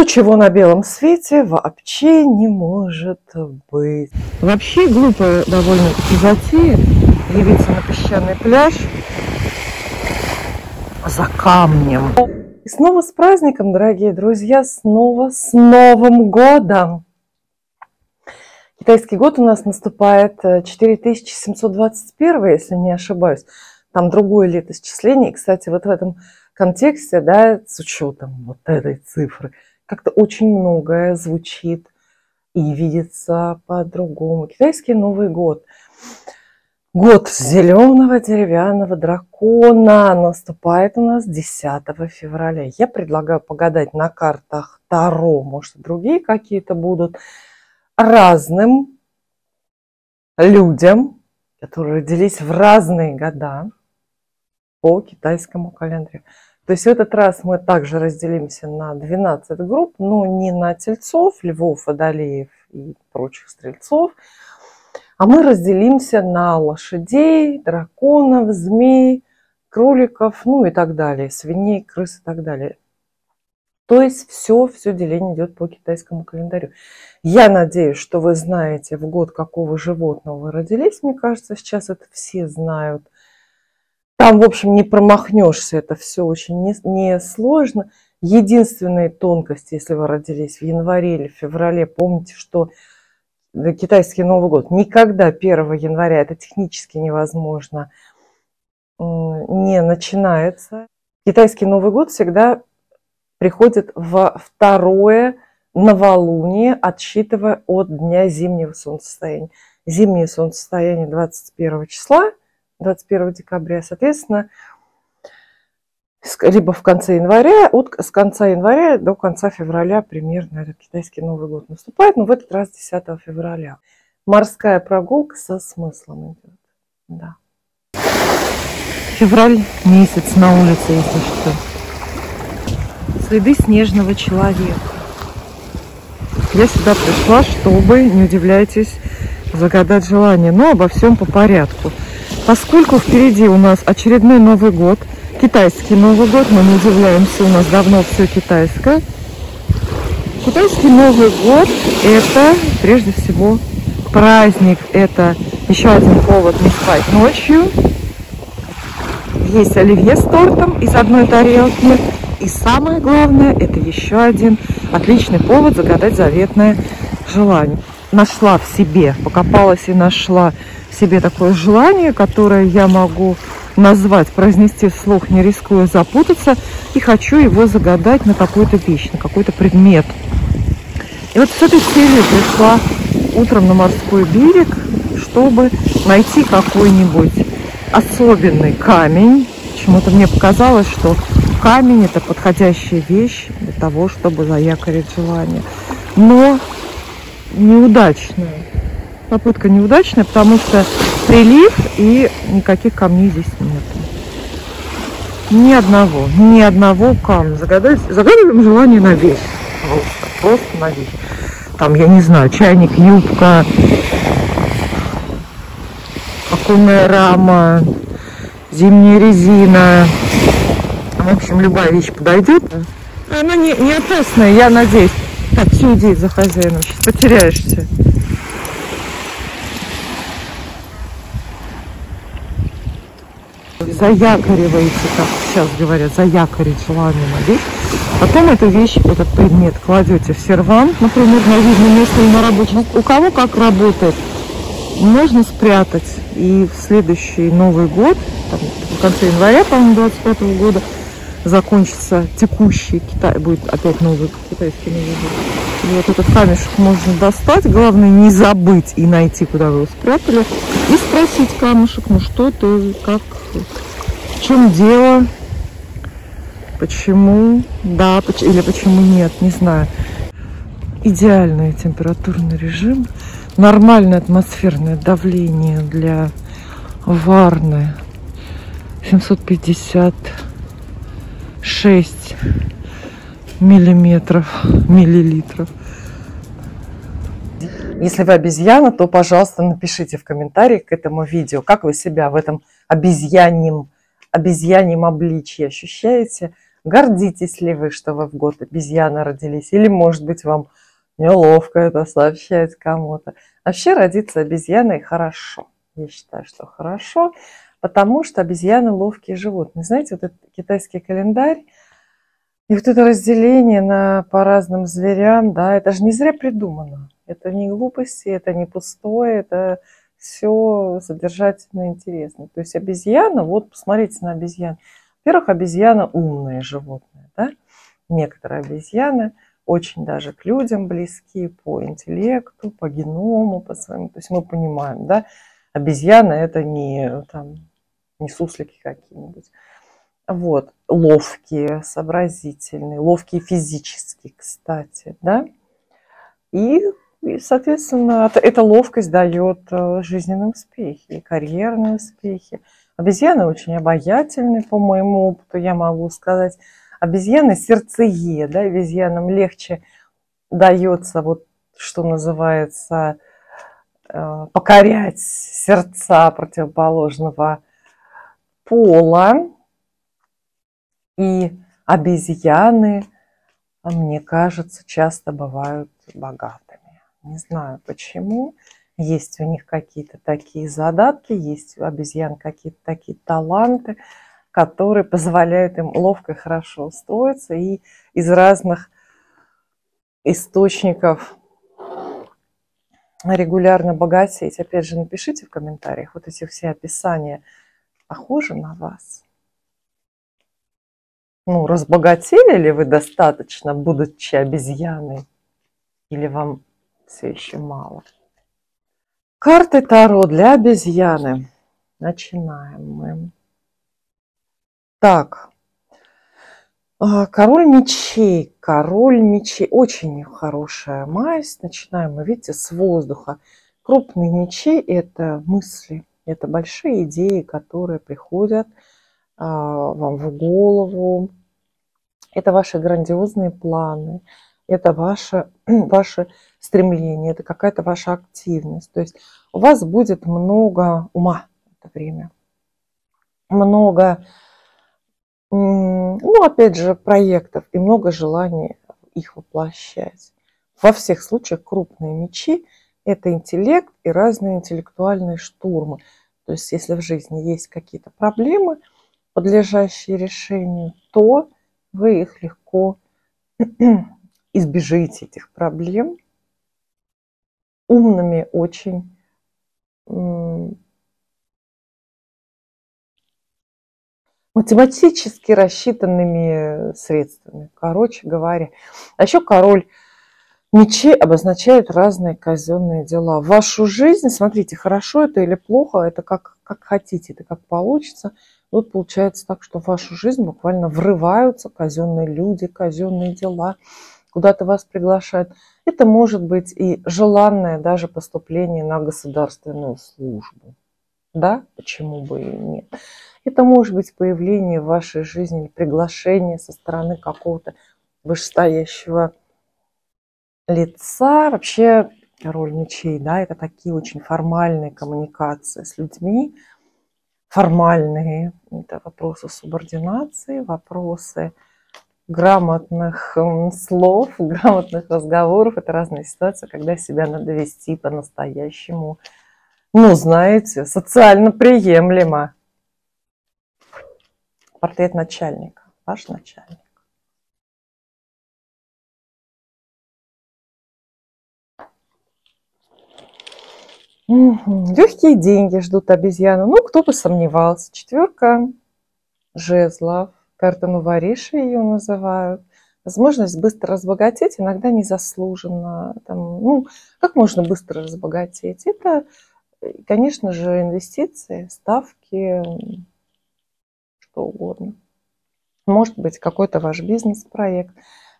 То, чего на белом свете вообще не может быть. Вообще глупая довольно-таки затея явиться на песчаный пляж за камнем. И снова с праздником, дорогие друзья, снова с Новым годом! Китайский год у нас наступает 4721, если не ошибаюсь. Там другое летоисчисление. И, кстати, вот в этом контексте, да, с учетом вот этой цифры, как-то очень многое звучит и видится по-другому. Китайский Новый год. Год зеленого деревянного дракона наступает у нас 10 февраля. Я предлагаю погадать на картах Таро, может, другие какие-то будут, разным людям, которые родились в разные года по китайскому календарю. То есть в этот раз мы также разделимся на 12 групп, но не на тельцов, львов, водолеев и прочих стрельцов, а мы разделимся на лошадей, драконов, змей, кроликов, ну и так далее, свиней, крыс и так далее. То есть все деление идет по китайскому календарю. Я надеюсь, что вы знаете, в год какого животного вы родились. Мне кажется, сейчас это все знают. Там, в общем, не промахнешься, это все очень несложно. Единственная тонкость, если вы родились в январе или в феврале, помните, что китайский Новый год никогда 1 января, это технически невозможно, не начинается. Китайский Новый год всегда приходит во второе новолуние, отсчитывая от дня зимнего солнцестояния. Зимнее солнцестояние 21 числа, 21 декабря, соответственно, либо в конце января, с конца января до конца февраля примерно этот китайский Новый год наступает, но в этот раз 10 февраля. Морская прогулка со смыслом идет. Да. Февраль месяц на улице, если что. Следы снежного человека. Я сюда пришла, чтобы, не удивляйтесь, загадать желание, но обо всем по порядку. Поскольку впереди у нас очередной Новый год, китайский Новый год, мы не удивляемся, у нас давно все китайское. Китайский Новый год – это, прежде всего, праздник, это еще один повод не спать ночью. Есть оливье с тортом из одной тарелки. И самое главное – это еще один отличный повод загадать заветное желание. Нашла в себе, покопалась и нашла в себе такое желание, которое я могу назвать, произнести вслух, не рискуя запутаться, и хочу его загадать на какую-то вещь, на какой-то предмет. И вот с этой целью пришла утром на морской берег, чтобы найти какой-нибудь особенный камень. Почему-то мне показалось, что камень – это подходящая вещь для того, чтобы заякорить желание. Но неудачная. Попытка неудачная, потому что прилив и никаких камней здесь нет. Ни одного камня. Загадываем желание на вещь. Просто на вещь. Там, я не знаю, чайник, юбка, оконная рама, зимняя резина. В общем, любая вещь подойдет. Она не опасная, я надеюсь. Так, все, иди за хозяином, сейчас потеряешься. Заякориваете, как сейчас говорят, заякорить желание на вещь. Потом эту вещь, этот предмет кладете в сервант, например, на видное место и на рабочее. У кого как работает, можно спрятать. И в следующий Новый год, там, в конце января, по-моему, 25-го года, закончится текущий Китай, будет опять новый китайский Новый год. И вот этот камешек можно достать, главное не забыть и найти, куда вы его спрятали, и спросить камушек, ну что ты, как, в чем дело, почему, да, или почему нет, не знаю. Идеальный температурный режим, нормальное атмосферное давление для Варны 756 миллилитров. Если вы обезьяна, то, пожалуйста, напишите в комментариях к этому видео, как вы себя в этом обезьяньем обличье ощущаете. Гордитесь ли вы, что вы в год обезьяны родились? Или, может быть, вам неловко это сообщать кому-то? Вообще родиться обезьяной хорошо. Я считаю, что хорошо, потому что обезьяны ловкие животные. Знаете, вот этот китайский календарь и вот это разделение на, по разным зверям, да, это же не зря придумано. Это не глупости, это не пустое, это все содержательно интересно. То есть обезьяна, вот посмотрите на обезьян. Во-первых, обезьяна умные животные, да? Некоторые обезьяны очень даже к людям близки по интеллекту, по геному, по своему. То есть мы понимаем, да, обезьяна это не, там, не суслики какие-нибудь. Вот, ловкие, сообразительные, ловкие физически, кстати, да. И, соответственно, эта ловкость дает жизненные успехи, карьерные успехи. Обезьяны очень обаятельны, по моему опыту, я могу сказать. Обезьяны сердцеед, да, обезьянам легче дается, вот что называется, покорять сердца противоположного пола. И обезьяны, мне кажется, часто бывают богатыми. Не знаю почему. Есть у них какие-то такие задатки, есть у обезьян какие-то такие таланты, которые позволяют им ловко и хорошо устроиться и из разных источников регулярно богатеть. Опять же, напишите в комментариях вот эти все описания. Похожи на вас? Ну, разбогатели ли вы достаточно, будучи обезьяной? Или вам все еще мало? Карты Таро для обезьяны. Начинаем мы. Так. Король мечей. Король мечей. Очень хорошая масть. Начинаем мы, видите, с воздуха. Крупные мечи – это мысли. Это большие идеи, которые приходят вам в голову. Это ваши грандиозные планы. Это ваше стремление, это какая-то ваша активность. То есть у вас будет много ума в это время. Много, ну, опять же, проектов и много желаний их воплощать. Во всех случаях крупные мечи – это интеллект и разные интеллектуальные штурмы. То есть если в жизни есть какие-то проблемы, подлежащие решению, то вы их легко избежите этих проблем умными, очень математически рассчитанными средствами, короче говоря. А еще король мечей обозначает разные казенные дела. Вашу жизнь, смотрите, хорошо это или плохо, это как хотите, это как получится. Вот получается так, что в вашу жизнь буквально врываются казенные люди, казенные дела. Куда-то вас приглашают. Это может быть и желанное даже поступление на государственную службу. Да, почему бы и нет. Это может быть появление в вашей жизни, приглашение со стороны какого-то вышестоящего лица. Вообще, король мечей, да, это такие очень формальные коммуникации с людьми. Формальные, это вопросы субординации, вопросы грамотных слов, грамотных разговоров. Это разные ситуации, когда себя надо вести по-настоящему, ну, знаете, социально приемлемо. Портрет начальника, ваш начальник. Угу. Легкие деньги ждут обезьяну. Ну, кто бы сомневался. Четверка жезлов. Карта Нувориши ее называют. Возможность быстро разбогатеть иногда незаслуженно. Ну, как можно быстро разбогатеть? Это, конечно же, инвестиции, ставки, что угодно. Может быть, какой-то ваш бизнес-проект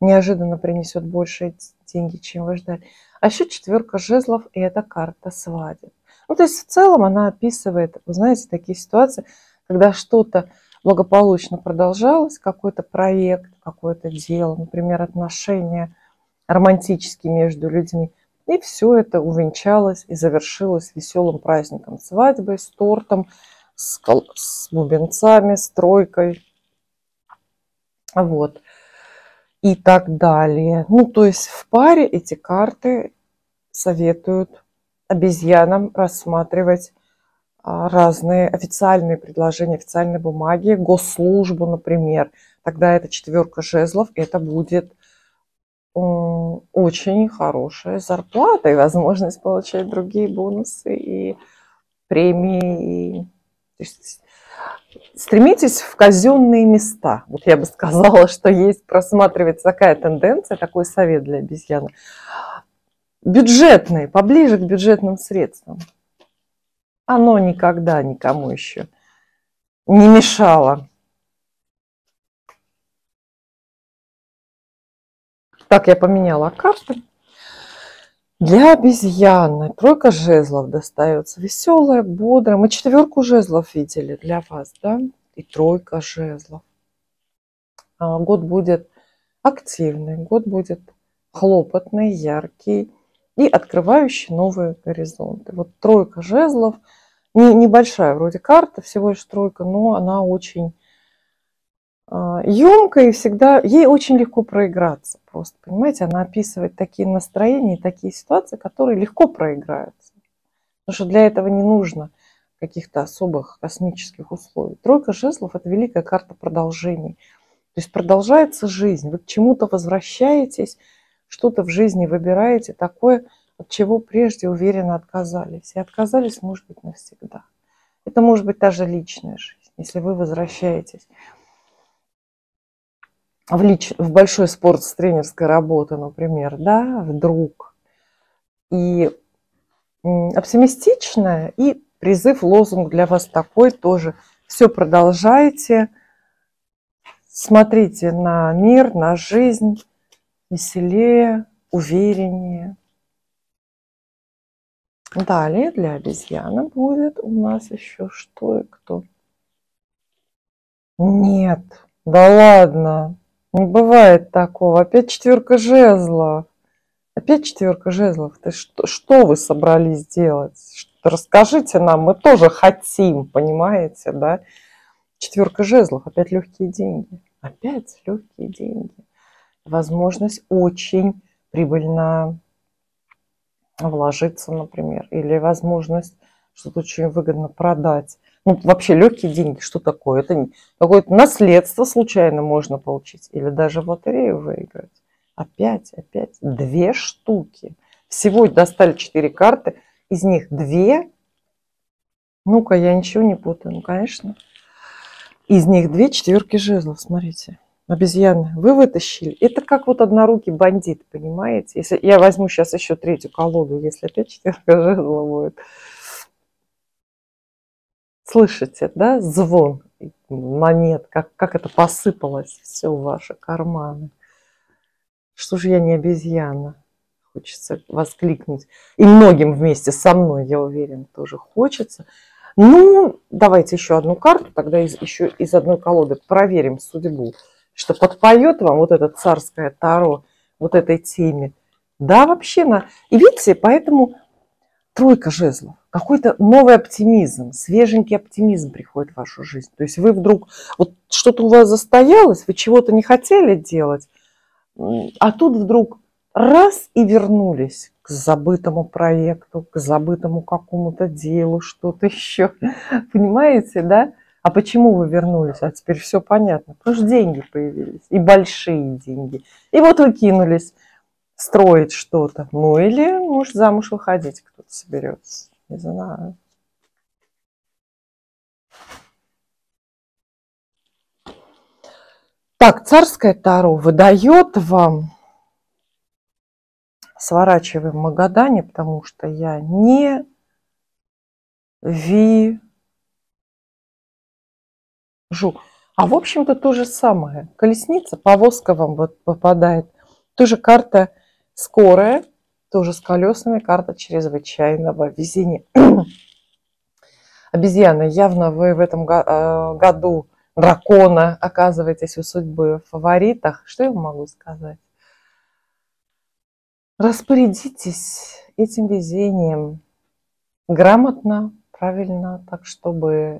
неожиданно принесет больше деньги, чем вы ждали. А еще четверка жезлов, и это карта свадеб. Ну, то есть в целом она описывает, вы знаете, такие ситуации, когда что-то благополучно продолжалось, какой-то проект, какое-то дело, например, отношения романтические между людьми. И все это увенчалось и завершилось веселым праздником свадьбы, с тортом, с бубенцами, с тройкой, Вот. И так далее. Ну, то есть в паре эти карты советуют обезьянам рассматривать разные официальные предложения, официальные бумаги, госслужбу, например. Тогда это четверка жезлов, это будет очень хорошая зарплата и возможность получать другие бонусы и премии. То есть стремитесь в казенные места. Вот я бы сказала, что есть, просматривается такая тенденция, такой совет для обезьяны. Бюджетные, поближе к бюджетным средствам. Оно никогда никому еще не мешало. Так, я поменяла карты. Для обезьяны тройка жезлов достается веселая, бодрая. Мы четверку жезлов видели для вас, да? И тройка жезлов. Год будет активный, год будет хлопотный, яркий и открывающий новые горизонты. Вот тройка жезлов, небольшая вроде карта, всего лишь тройка, но она очень емкая и всегда, ей очень легко проиграться просто, понимаете, она описывает такие настроения и такие ситуации, которые легко проиграются, потому что для этого не нужно каких-то особых космических условий. Тройка жезлов – это великая карта продолжений, то есть продолжается жизнь, вы к чему-то возвращаетесь, что-то в жизни выбираете такое, от чего прежде уверенно отказались, и отказались, может быть, навсегда. Это может быть та же личная жизнь, если вы возвращаетесь в большой спорт с тренерской работы, например, да, вдруг. И оптимистичная, и призыв, лозунг для вас такой тоже. Все продолжайте, смотрите на мир, на жизнь веселее, увереннее. Далее для обезьяны будет у нас еще что и кто. Нет, да ладно. Не бывает такого. Опять четверка жезлов. Опять четверка жезлов. Ты что вы собрались делать? Расскажите нам, мы тоже хотим, понимаете, да? Четверка жезлов. Опять легкие деньги. Опять легкие деньги. Возможность очень прибыльно вложиться, например. Или возможность что-то очень выгодно продать. Ну, вообще легкие деньги, что такое? Это какое-то наследство случайно можно получить. Или даже в лотерею выиграть. Опять. Две штуки. Всего достали 4 карты. Из них 2. Ну-ка, я ничего не путаю. Ну, конечно. Из них 2 четверки жезлов. Смотрите. Обезьяны. Вы вытащили. Это как вот однорукий бандит, понимаете? Если я возьму сейчас еще 3-ю колоду, если опять четверка жезлов будет... Слышите, да, звон монет, как это посыпалось все в ваши карманы. Что же я не обезьяна? Хочется воскликнуть. И многим вместе со мной, я уверена, тоже хочется. Ну, давайте еще одну карту, тогда еще из одной колоды проверим судьбу. Что подпоет вам вот это царское таро, вот этой теме. Да, вообще, на... И видите, поэтому... Тройка жезлов. Какой-то новый оптимизм, свеженький оптимизм приходит в вашу жизнь. То есть вы вдруг, вот что-то у вас застоялось, вы чего-то не хотели делать, а тут вдруг раз и вернулись к забытому проекту, к забытому какому-то делу, что-то еще. Понимаете, да? А почему вы вернулись? А теперь все понятно. Потому что деньги появились, и большие деньги. И вот вы кинулись строить что-то. Ну или, может, замуж выходить кто-то соберется. Не знаю. Так, царское таро выдает вам. Сворачиваем Магадане, потому что я не вижу. А в общем-то то же самое. Колесница, повозка вам вот попадает. Тоже карта скорая, тоже с колесами, карта чрезвычайного везения. Обезьяны, явно вы в этом году дракона оказываетесь у судьбы в фаворитах. Что я могу сказать? Распорядитесь этим везением грамотно, правильно, так чтобы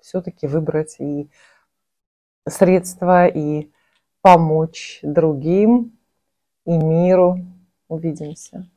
все-таки выбрать и средства, и помочь другим и миру. Увидимся.